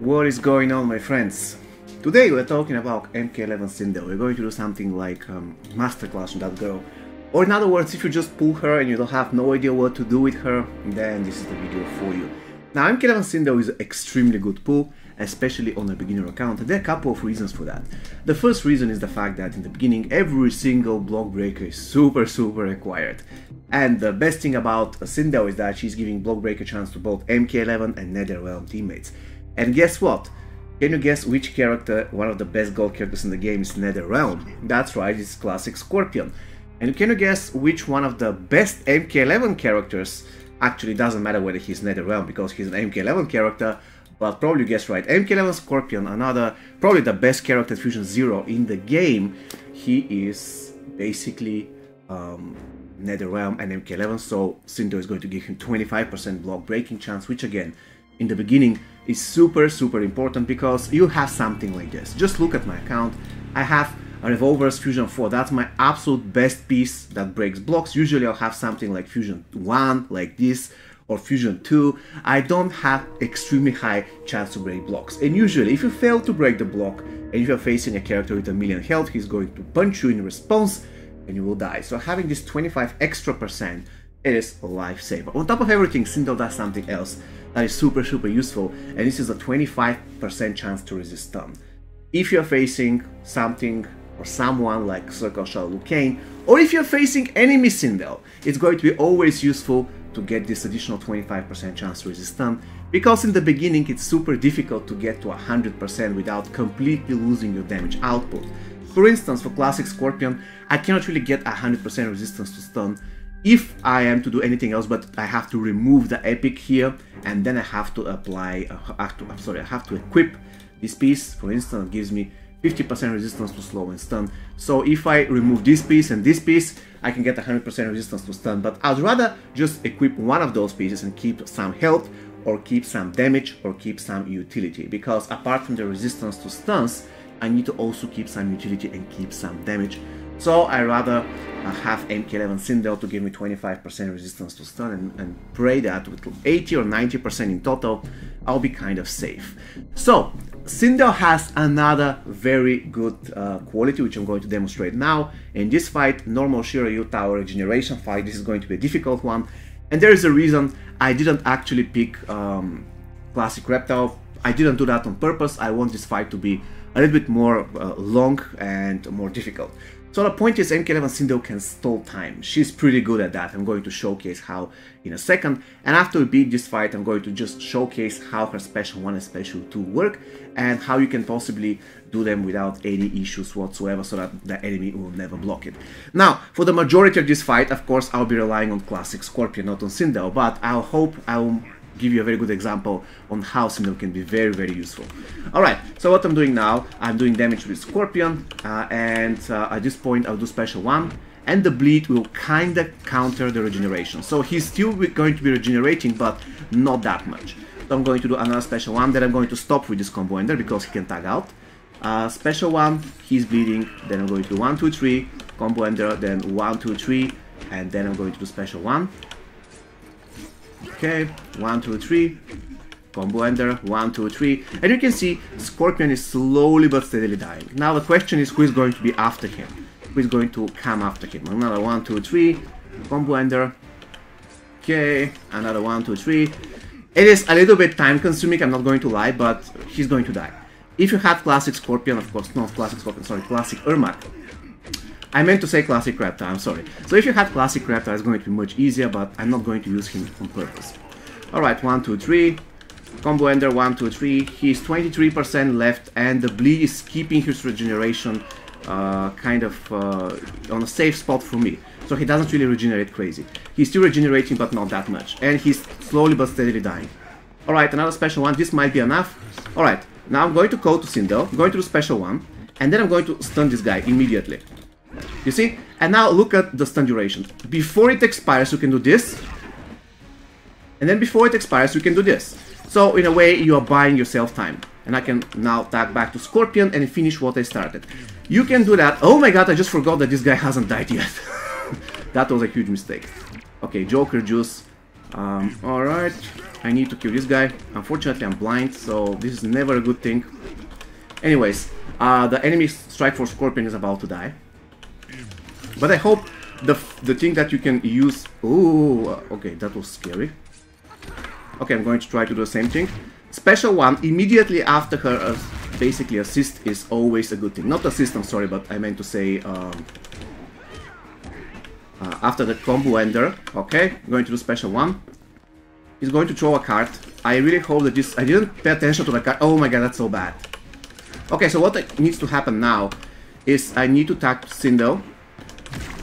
What is going on, my friends? Today we're talking about MK11 Sindel. We're going to do something like masterclass on that girl. Or in other words, if you just pull her and you don't have no idea what to do with her, then this is the video for you. Now, MK11 Sindel is an extremely good pull, especially on a beginner account. There are a couple of reasons for that. The first reason is the fact that in the beginning every single block breaker is super required. And the best thing about Sindel is that she's giving block breaker chance to both MK11 and Netherrealm teammates. And guess what? Can you guess which character, one of the best gold characters in the game, is Netherrealm? That's right, it's Classic Scorpion. And can you guess which one of the best MK11 characters, actually doesn't matter whether he's Netherrealm because he's an MK11 character, but probably you guessed right, MK11 Scorpion, another, probably the best character at Fusion Zero in the game. He is basically Netherrealm and MK11, so Sindel is going to give him 25% block breaking chance, which again, in the beginning, is super important because you have something like this. Just look at my account, I have a Revolver's Fusion 4, that's my absolute best piece that breaks blocks. Usually I'll have something like Fusion 1, like this, or Fusion 2. I don't have extremely high chance to break blocks. And usually, if you fail to break the block, and if you're facing a character with 1,000,000 health, he's going to punch you in response, and you will die. So having this 25% extra, it is a lifesaver. On top of everything, Sindel does something else that is super useful, and this is a 25% chance to resist stun. If you're facing something or someone like Circle, Shadow, Lucane, or if you're facing enemy Sindel, it's going to be always useful to get this additional 25% chance to resist stun, because in the beginning it's super difficult to get to 100% without completely losing your damage output. For instance, for Classic Scorpion, I cannot really get 100% resistance to stun if I am to do anything else, but I have to remove the epic here, and then I have to apply, I have to equip this piece. For instance, it gives me 50% resistance to slow and stun. So if I remove this piece and this piece, I can get 100% resistance to stun, but I'd rather just equip one of those pieces and keep some health, or keep some damage, or keep some utility, because apart from the resistance to stuns, I need to also keep some utility and keep some damage. So I rather have MK11 Sindel to give me 25% resistance to stun and pray that with 80 or 90% in total, I'll be kind of safe. So Sindel has another very good quality, which I'm going to demonstrate now. In this fight, normal Shiryu tower regeneration fight, this is going to be a difficult one. And there is a reason I didn't actually pick Classic Reptile. I didn't do that on purpose. I want this fight to be a little bit more long and more difficult. So the point is, MK11 Sindel can stall time. She's pretty good at that. I'm going to showcase how in a second. And after we beat this fight, I'm going to just showcase how her Special 1 and Special 2 work, and how you can possibly do them without any issues whatsoever, so that the enemy will never block it. Now, for the majority of this fight, of course, I'll be relying on Classic Scorpion, not on Sindel, but I'll hope I'll give you a very good example on how Sindel can be very useful. Alright, so what I'm doing now, I'm doing damage with Scorpion, and at this point I'll do Special 1, and the bleed will kinda counter the regeneration. So he's still going to be regenerating, but not that much. So I'm going to do another Special 1, then I'm going to stop with this combo ender because he can tag out. Special 1, he's bleeding, then I'm going to do 1, 2, 3, combo ender, then 1, 2, 3, and then I'm going to do Special 1. Okay, 1, 2, 3, combo ender, 1, 2, 3, and you can see Scorpion is slowly but steadily dying. Now the question is, who is going to be after him? Who is going to come after him? Another 1, 2, 3, combo ender, okay, another 1, 2, 3. It is a little bit time consuming, I'm not going to lie, but he's going to die. If you had Classic Scorpion, of course, not Classic Scorpion, sorry, Classic Ermac. I meant to say Classic Reptile, I'm sorry. So if you have Classic Reptile, it's going to be much easier, but I'm not going to use him on purpose. Alright, 1, 2, 3. Combo ender, 1, 2, 3. He's 23% left, and the bleed is keeping his regeneration kind of on a safe spot for me. So he doesn't really regenerate crazy. He's still regenerating, but not that much. And he's slowly but steadily dying. Alright, another Special 1. This might be enough. Alright, now I'm going to go to Sindel. I'm going to do Special 1. And then I'm going to stun this guy immediately. You see? And now look at the stun duration. Before it expires, you can do this. And then before it expires, you can do this. So, in a way, you are buying yourself time. And I can now tag back to Scorpion and finish what I started. You can do that. Oh my god, I just forgot that this guy hasn't died yet. That was a huge mistake. Okay, Joker Juice. Alright, I need to kill this guy. Unfortunately, I'm blind, so this is never a good thing. Anyways, the enemy Strike Force Scorpion is about to die. But I hope the thing that you can use... Ooh, okay, that was scary. Okay, I'm going to try to do the same thing. Special one, immediately after her, basically assist is always a good thing. Not assist, I'm sorry, but I meant to say... after the combo ender, okay, I'm going to do special one. He's going to throw a card. I really hope that this... I didn't pay attention to the card. Oh my god, that's so bad. Okay, so what needs to happen now is I need to attack Sindel.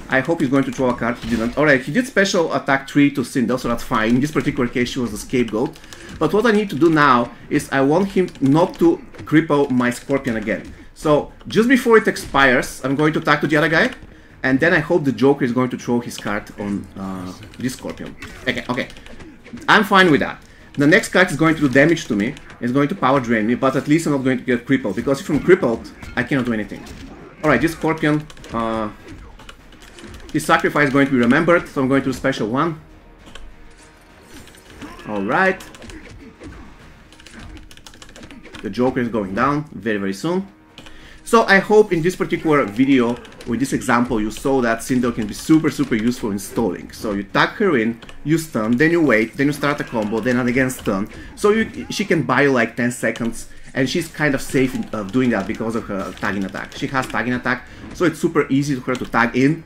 I hope he's going to throw a card. He didn't. Alright, he did special attack 3 to Sindel, so that's fine. In this particular case, she was the scapegoat. But what I need to do now is I want him not to cripple my Scorpion again. So, just before it expires, I'm going to attack to the other guy. And then I hope the Joker is going to throw his card on this Scorpion. Okay, okay. I'm fine with that. The next card is going to do damage to me. It's going to power drain me, but at least I'm not going to get crippled. Because if I'm crippled, I cannot do anything. Alright, this Scorpion... his sacrifice is going to be remembered, so I'm going to do special one. Alright. The Joker is going down very, very soon. So I hope in this particular video, with this example, you saw that Sindel can be super, super useful in stalling. So you tag her in, you stun, then you wait, then you start a combo, then again stun. So she can buy you like 10 seconds. And she's kind of safe in doing that because of her tagging attack. She has tagging attack, so it's super easy for her to tag in.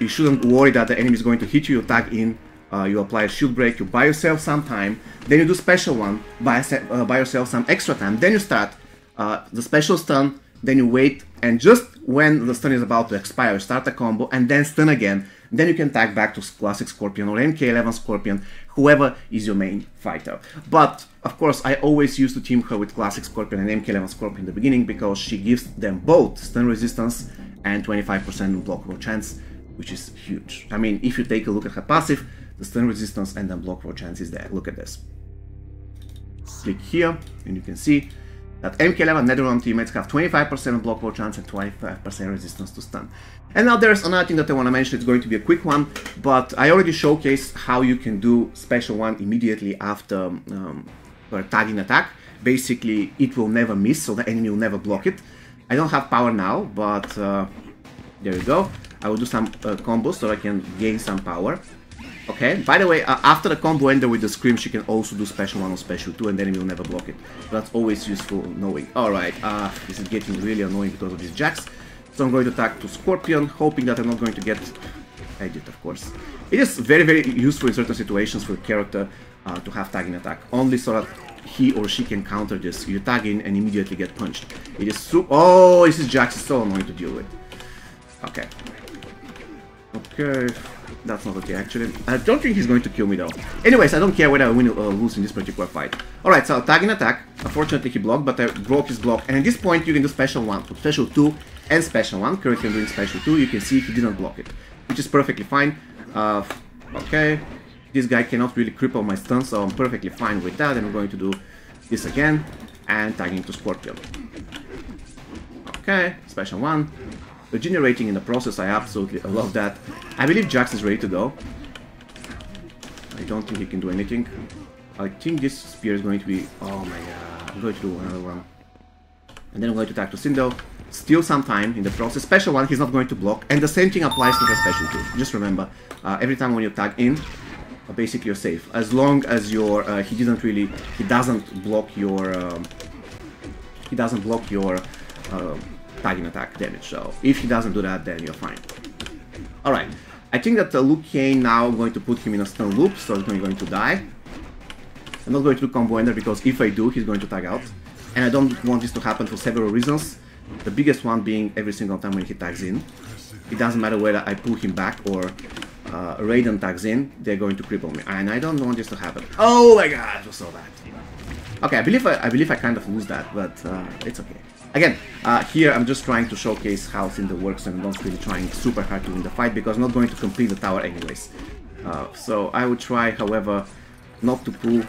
You shouldn't worry that the enemy is going to hit you, you tag in, you apply a shield break, you buy yourself some time, then you do special one, buy yourself some extra time, then you start the special stun, then you wait, and just when the stun is about to expire, you start a combo, and then stun again, then you can tag back to Classic Scorpion or MK11 Scorpion, whoever is your main fighter. But, of course, I always used to team her with Classic Scorpion and MK11 Scorpion in the beginning, because she gives them both stun resistance and 25% unblockable chance, which is huge. I mean, if you take a look at her passive, the stun resistance and unblockable chance is there. Look at this. Click here, and you can see that MK11 Netherrealm teammates have 25% unblockable chance and 25% resistance to stun. And now there's another thing that I want to mention. It's going to be a quick one, but I already showcased how you can do special one immediately after her tagging attack. Basically, it will never miss, so the enemy will never block it. I don't have power now, but there you go. I will do some combos so I can gain some power. Okay, by the way, after the combo ender with the Scream, she can also do special 1 or special 2 and then it will never block it. That's always useful knowing. Alright, this is getting really annoying because of these Jax. So I'm going to attack to Scorpion, hoping that I'm not going to get... I did, of course. It is very, very useful in certain situations for the character to have tagging attack, only so that he or she can counter this. You tag in and immediately get punched. It is super... Oh, this is Jax, it's so annoying to deal with. Okay. Okay, that's not okay actually. I don't think he's going to kill me though. Anyways, I don't care whether I win or lose in this particular fight. Alright, so tagging attack. Unfortunately he blocked, but I broke his block. And at this point you can do special 1, special 2 and special 1. Currently I'm doing special 2, you can see he didn't block it. Which is perfectly fine. Okay, this guy cannot really cripple my stun, so I'm perfectly fine with that. And I'm going to do this again. And tagging to Scorpion. Okay, special 1. Regenerating in the process, I absolutely love that. I believe Jax is ready to go. I don't think he can do anything. I think this spear is going to be... Oh my god, I'm going to do another one. And then I'm going to attack to Sindel. Steal some time in the process. Special 1, he's not going to block. And the same thing applies to her special 2. Just remember, every time when you tag in, basically you're safe. As long as your... He doesn't block your... he doesn't block your... tagging attack damage, so if he doesn't do that, then you're fine. Alright, I think that Lucane now, I'm going to put him in a stun loop, so he's going to die. I'm not going to do combo ender, because if I do, he's going to tag out. And I don't want this to happen for several reasons. The biggest one being every single time when he tags in. It doesn't matter whether I pull him back or Raiden tags in, they're going to cripple me. And I don't want this to happen. Oh my god, it was so bad. Okay, I believe I kind of lose that, but it's okay. Again, here I'm just trying to showcase how Sindel works and I'm not really trying super hard to win the fight because I'm not going to complete the tower anyways. So I would try, however, not to pull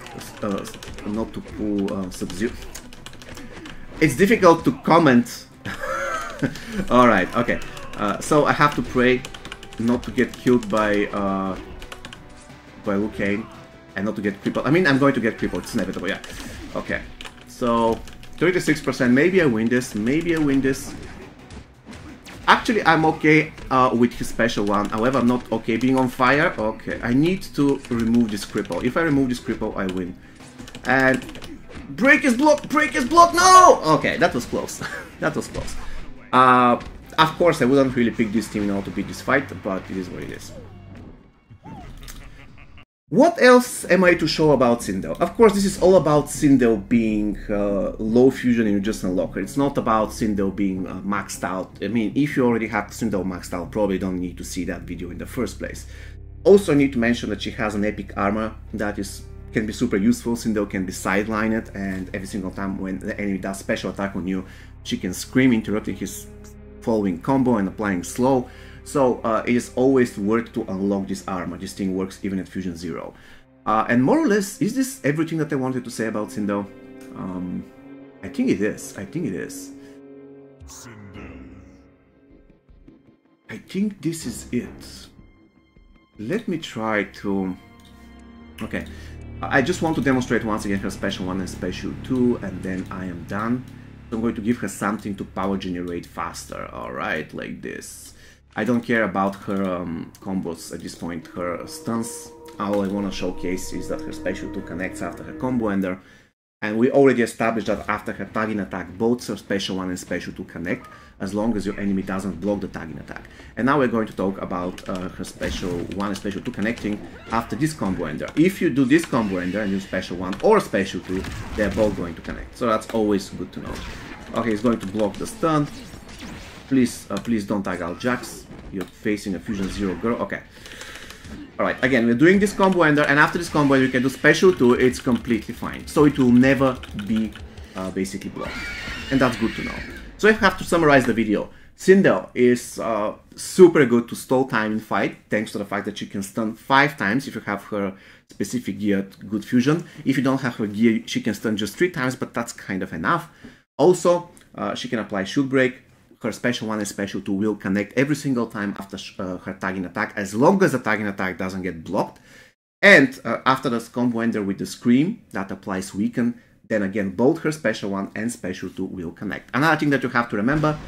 Sub-Zero. It's difficult to comment. Alright, okay. So I have to pray not to get killed by by Lucane and not to get crippled. I mean, I'm going to get crippled, it's inevitable, yeah. Okay, so 36%, maybe I win this, maybe I win this. Actually, I'm okay with his special one, however, I'm not okay being on fire. Okay, I need to remove this cripple. If I remove this cripple, I win. And break his block, no! Okay, that was close, that was close. Of course, I wouldn't really pick this team in order to beat this fight, but it is what it is. What else am I to show about Sindel? Of course, this is all about Sindel being low fusion and you just unlock her. It's not about Sindel being maxed out. I mean, if you already have Sindel maxed out, probably don't need to see that video in the first place. Also, I need to mention that she has an epic armor that can be super useful. Sindel can be sidelined, and every single time when the enemy does special attack on you, she can scream, interrupting his following combo and applying slow. So it is always worth to unlock this armor. This thing works even at Fusion Zero. And more or less, is this everything that I wanted to say about Sindel? I think it is. I think it is. I think this is it. Let me try to... Okay. I just want to demonstrate once again her Special 1 and Special 2, and then I am done. I'm going to give her something to power generate faster. Alright, like this. I don't care about her combos at this point, her stunts. All I want to showcase is that her special 2 connects after her combo ender. And we already established that after her tagging attack, both her special 1 and special 2 connect, as long as your enemy doesn't block the tagging attack. And now we're going to talk about her special 1 and special 2 connecting after this combo ender. If you do this combo ender and use special 1 or special 2, they're both going to connect. So that's always good to know. Okay, he's going to block the stun. Please, please don't tag out Jax. You're facing a Fusion Zero girl. Okay. Alright, again, we're doing this combo ender, and after this combo ender, you can do special 2. It's completely fine. So it will never be basically blocked. And that's good to know. So I have to summarize the video. Sindel is super good to stall time in fight, thanks to the fact that you can stun 5 times if you have her specific gear good fusion. If you don't have her gear, she can stun just 3 times, but that's kind of enough. Also, she can apply shield break. Her special 1 and special 2 will connect every single time after her tagging attack, as long as the tagging attack doesn't get blocked. And after this combo ender with the scream that applies weaken, then again both her special 1 and special 2 will connect. Another thing that you have to remember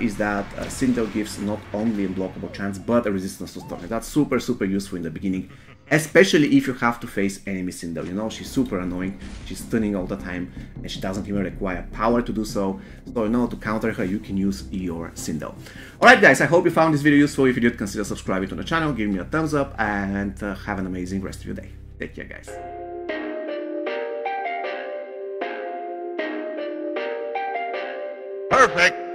is that Sindel gives not only a blockable chance but a resistance to stalking. That's super, super useful in the beginning, especially if you have to face enemy Sindel. You know, she's super annoying, she's stunning all the time, and she doesn't even require power to do so. So, you know, to counter her, you can use your Sindel. Alright guys, I hope you found this video useful. If you did, consider subscribing to the channel, give me a thumbs up, and have an amazing rest of your day. Take care, guys. Perfect.